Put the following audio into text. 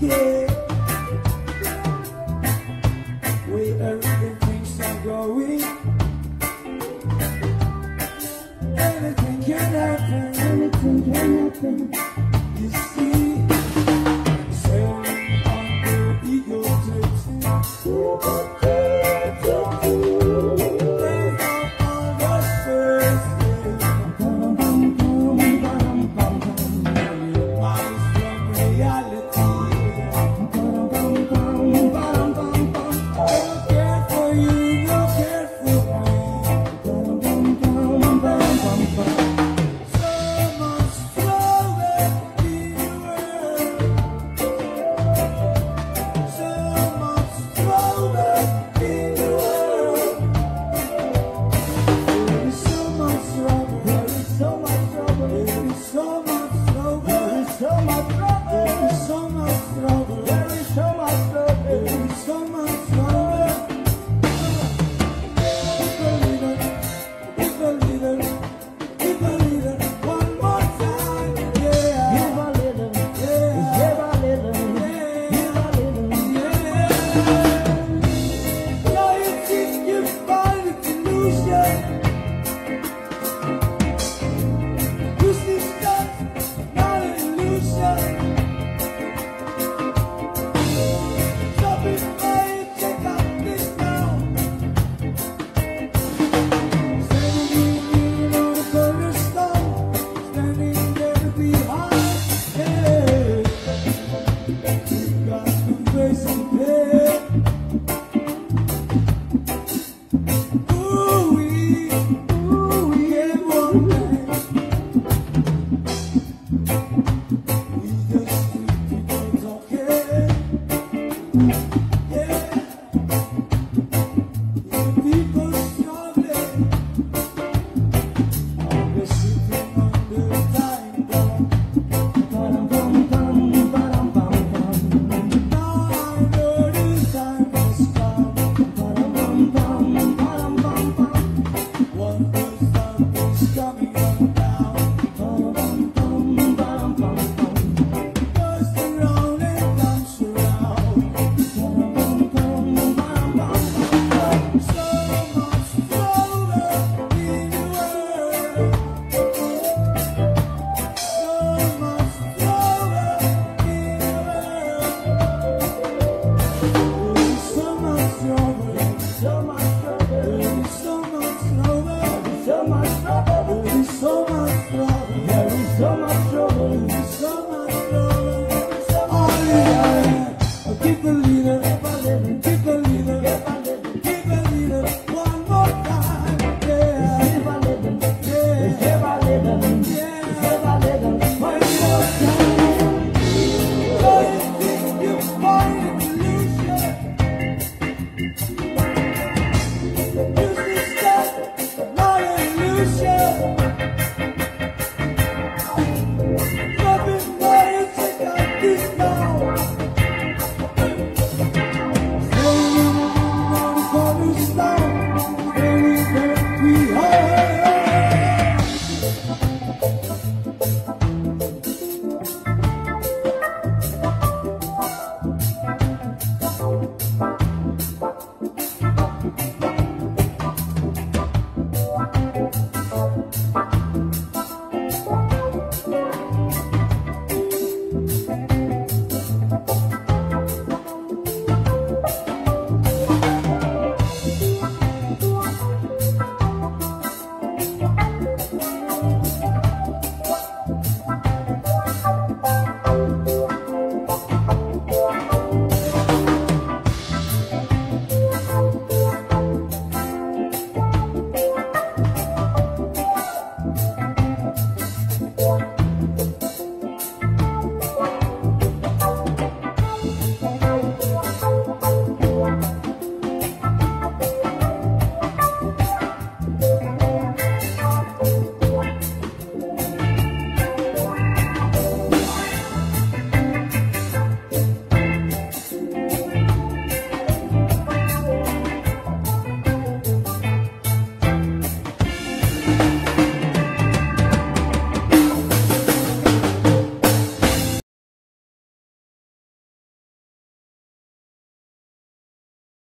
today. Where everything things are going, anything can happen, anything can happen. You see, sailing on the eagle tips.